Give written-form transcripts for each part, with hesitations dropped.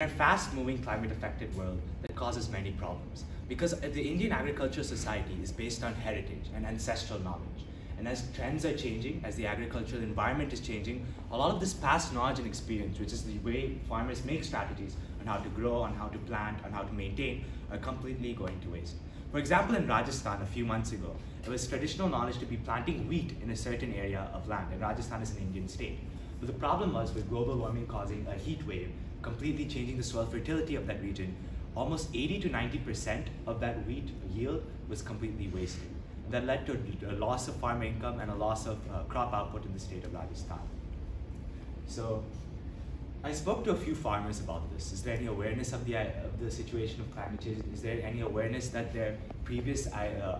In a fast-moving, climate-affected world that causes many problems, because the Indian agriculture society is based on heritage and ancestral knowledge. And as trends are changing, as the agricultural environment is changing, a lot of this past knowledge and experience, which is the way farmers make strategies on how to grow, on how to plant, on how to maintain, are completely going to waste. For example, in Rajasthan a few months ago, it was traditional knowledge to be planting wheat in a certain area of land, and Rajasthan is an Indian state. But the problem was with global warming causing a heat wave, completely changing the soil fertility of that region, almost 80 to 90% of that wheat yield was completely wasted. That led to a loss of farm income and a loss of crop output in the state of Rajasthan. So I spoke to a few farmers about this. Is there any awareness of the situation of climate change? Is there any awareness that their previous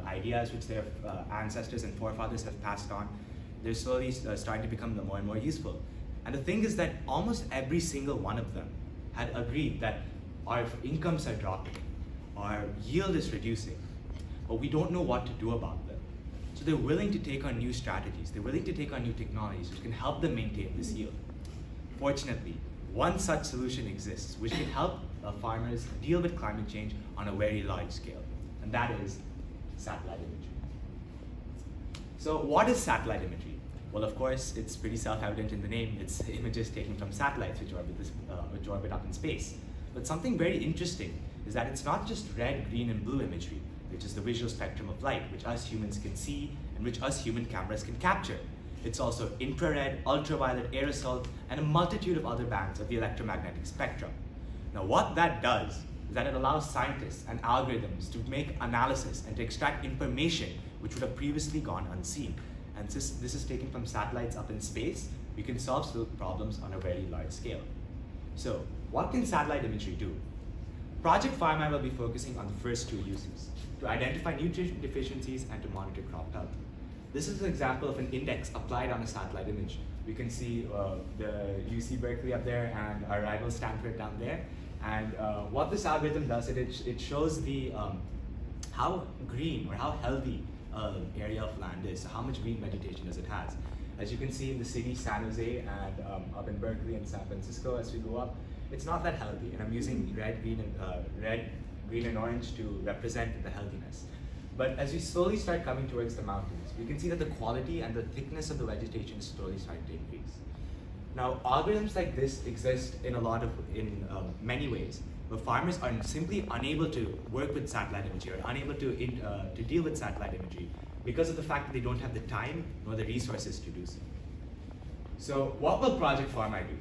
ideas, which their ancestors and forefathers have passed on, they're slowly starting to become more and more useful? And the thing is that almost every single one of them had agreed that our incomes are dropping, our yield is reducing, but we don't know what to do about them. So they're willing to take on new strategies, they're willing to take on new technologies which can help them maintain this yield. Fortunately, one such solution exists which can help farmers deal with climate change on a very large scale, and that is satellite imagery. So what is satellite imagery? Well, of course, it's pretty self-evident in the name. It's images taken from satellites which orbit up in space. But something very interesting is that it's not just red, green, and blue imagery, which is the visual spectrum of light, which us humans can see and which us human cameras can capture. It's also infrared, ultraviolet, aerosol, and a multitude of other bands of the electromagnetic spectrum. Now, what that does is that it allows scientists and algorithms to make analysis and to extract information which would have previously gone unseen. And since this is taken from satellites up in space, we can solve problems on a very large scale. So what can satellite imagery do? Project FarmEye will be focusing on the first two uses, to identify nutrient deficiencies and to monitor crop health. This is an example of an index applied on a satellite image. We can see the UC Berkeley up there and our rival Stanford down there. And what this algorithm does is it shows the how green or how healthy area of land is, so how much green vegetation does it has. As you can see in the city, San Jose, and up in Berkeley and San Francisco as we go up, it's not that healthy, and I'm using red, green, and orange to represent the healthiness. But as we slowly start coming towards the mountains, we can see that the quality and the thickness of the vegetation is slowly starting to increase. Now, algorithms like this exist in many ways, but farmers are simply unable to work with satellite imagery or unable to deal with satellite imagery because of the fact that they don't have the time nor the resources to do so. So what will Project FarmEye do?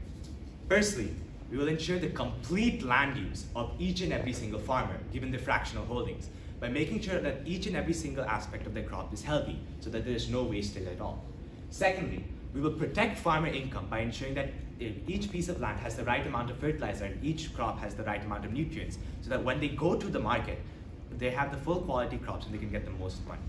Firstly, we will ensure the complete land use of each and every single farmer, given their fractional holdings, by making sure that each and every single aspect of their crop is healthy so that there is no wastage at all. Secondly, we will protect farmer income by ensuring that each piece of land has the right amount of fertilizer and each crop has the right amount of nutrients, so that when they go to the market, they have the full quality crops and they can get the most money.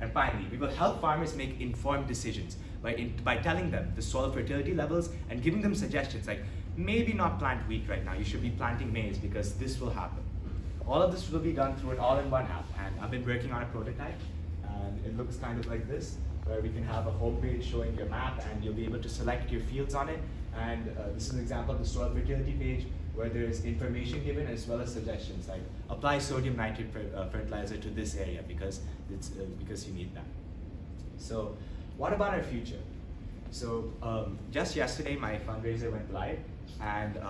And finally, we will help farmers make informed decisions by telling them the soil fertility levels and giving them suggestions like, maybe not plant wheat right now, you should be planting maize because this will happen. All of this will be done through an all-in-one app, and I've been working on a prototype, and it looks kind of like this, where we can have a homepage showing your map and you'll be able to select your fields on it. And this is an example of the soil fertility page where there is information given as well as suggestions like apply sodium nitrate fertilizer to this area because you need that. So what about our future? So just yesterday my fundraiser went live, and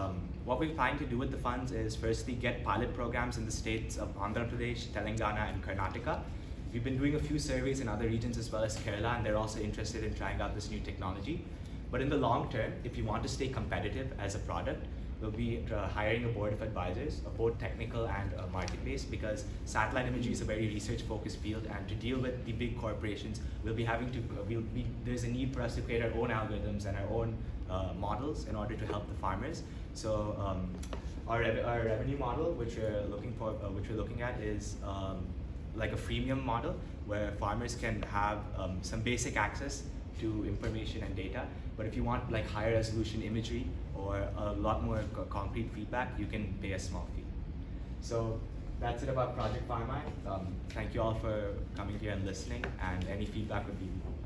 what we're planning to do with the funds is firstly get pilot programs in the states of Andhra Pradesh, Telangana, and Karnataka. We've been doing a few surveys in other regions as well as Kerala, and they're also interested in trying out this new technology. But in the long term, if you want to stay competitive as a product, we'll be hiring a board of advisors, both technical and market-based, because satellite imagery is a very research-focused field, and to deal with the big corporations, there's a need for us to create our own algorithms and our own models in order to help the farmers. So our revenue model, which we're looking at, is like a freemium model where farmers can have some basic access to information and data, but if you want like higher resolution imagery or a lot more concrete feedback, you can pay a small fee. So that's it about Project FarmEye. Thank you all for coming here and listening, and any feedback would be